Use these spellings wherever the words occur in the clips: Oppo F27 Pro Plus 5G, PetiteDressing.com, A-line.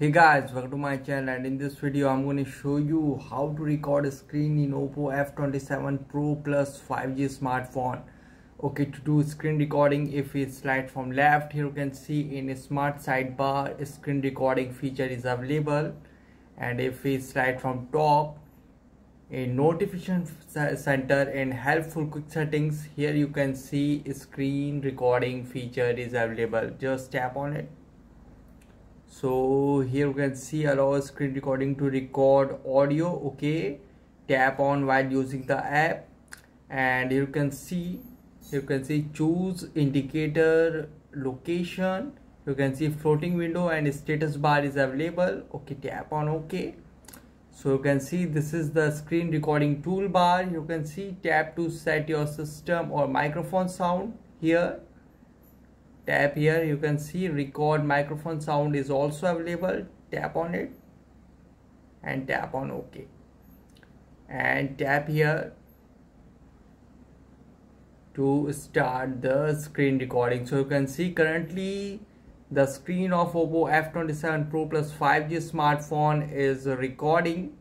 Hey guys, welcome to my channel, and in this video I'm going to show you how to record a screen in Oppo F27 Pro Plus 5G smartphone. Okay, to do screen recording, if we slide from left, here you can see in a smart sidebar a screen recording feature is available, and if we slide from top, in notification center and helpful quick settings, here you can see a screen recording feature is available. Just tap on it. So here you can see allow screen recording to record audio. Okay, tap on while using the app, and you can see choose indicator location. You can see floating window and status bar is available. Okay, tap on OK. So you can see this is the screen recording toolbar. You can see tap to set your system or microphone sound here. Tap here, you can see record microphone sound is also available. Tap on it and tap on OK, and tap here to start the screen recording. So you can see currently the screen of Oppo F27 Pro Plus 5G smartphone is recording,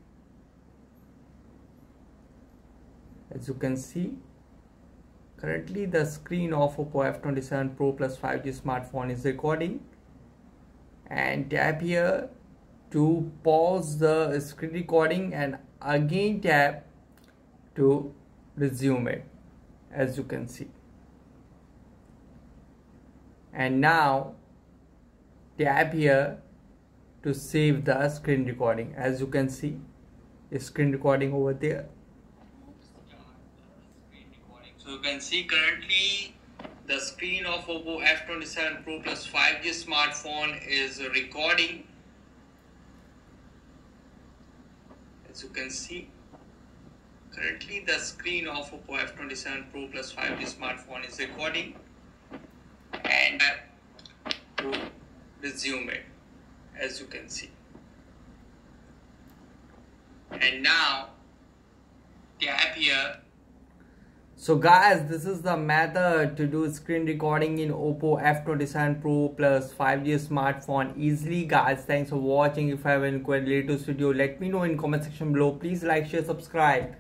as you can see. Currently the screen of Oppo F27 Pro Plus 5G smartphone is recording, and tap here to pause the screen recording and again tap to resume it, as you can see. And now tap here to save the screen recording, as you can see the screen recording over there. So you can see currently the screen of Oppo F27 Pro Plus 5G smartphone is recording, as you can see. Currently the screen of Oppo F27 Pro Plus 5G smartphone is recording, and to resume it, as you can see. And now tap here. So guys, this is the method to do screen recording in Oppo F27 Pro Plus 5G smartphone easily. Guys, thanks for watching. If I have any query latest video, let me know in comment section below. Please like, share, subscribe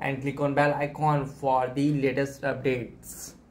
and click on bell icon for the latest updates.